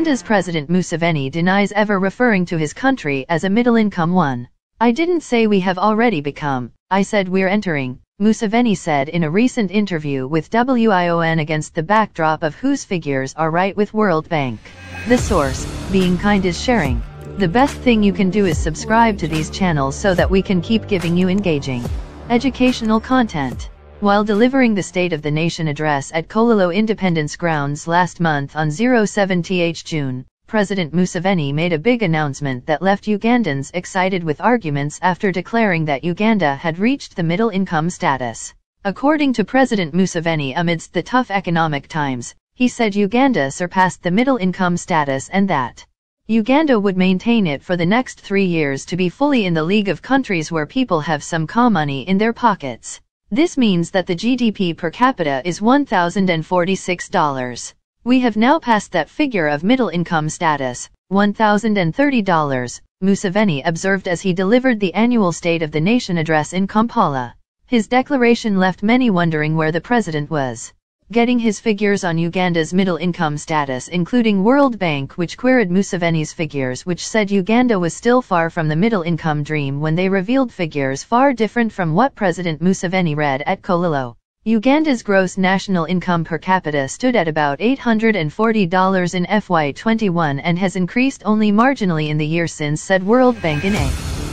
Uganda's President Museveni denies ever referring to his country as a middle-income one. "I didn't say we have already become, I said we're entering," Museveni said in a recent interview with WION against the backdrop of whose figures are right with World Bank. The source, Being Kind is Sharing. The best thing you can do is subscribe to these channels so that we can keep giving you engaging, educational content. While delivering the State of the Nation address at Kololo Independence Grounds last month on 7th June, President Museveni made a big announcement that left Ugandans excited with arguments after declaring that Uganda had reached the middle income status. According to President Museveni, amidst the tough economic times, he said Uganda surpassed the middle income status and that Uganda would maintain it for the next 3 years to be fully in the league of countries where people have some money in their pockets. This means that the GDP per capita is $1,046. "We have now passed that figure of middle income status, $1,030, Museveni observed as he delivered the annual State of the Nation address in Kampala. His declaration left many wondering where the president was getting his figures on Uganda's middle income status, including World Bank, which queried Museveni's figures, which said Uganda was still far from the middle income dream when they revealed figures far different from what President Museveni read at Kololo. Uganda's gross national income per capita stood at about $840 in FY21 and has increased only marginally in the year since, said World Bank in a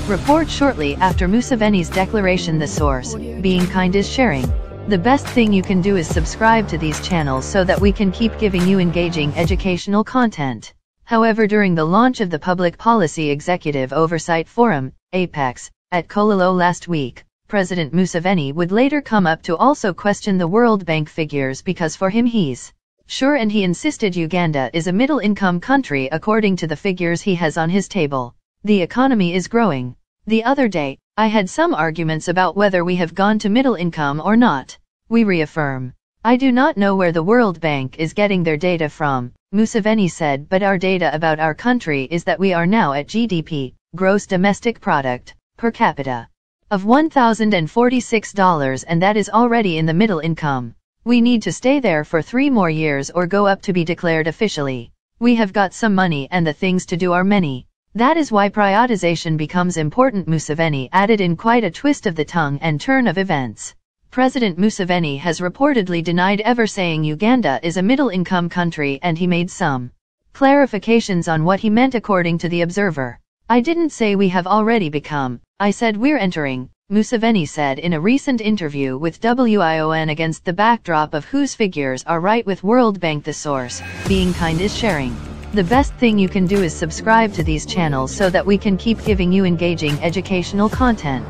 report shortly after Museveni's declaration. The source, Being Kind is Sharing. The best thing you can do is subscribe to these channels so that we can keep giving you engaging educational content. However, during the launch of the Public Policy Executive Oversight Forum, APEX, at Kololo last week, President Museveni would later come up to also question the World Bank figures because for him he's sure, and he insisted Uganda is a middle-income country according to the figures he has on his table. "The economy is growing. The other day, I had some arguments about whether we have gone to middle income or not. We reaffirm. I do not know where the World Bank is getting their data from," Museveni said, "but our data about our country is that we are now at GDP, gross domestic product, per capita, of $1,046, and that is already in the middle income. We need to stay there for 3 more years or go up to be declared officially. We have got some money and the things to do are many. That is why prioritization becomes important," Museveni added in quite a twist of the tongue and turn of events. President Museveni has reportedly denied ever saying Uganda is a middle-income country, and he made some clarifications on what he meant according to The Observer. "I didn't say we have already become, I said we're entering," Museveni said in a recent interview with WION against the backdrop of whose figures are right with World Bank. The source, Being Kind is Sharing. The best thing you can do is subscribe to these channels so that we can keep giving you engaging educational content.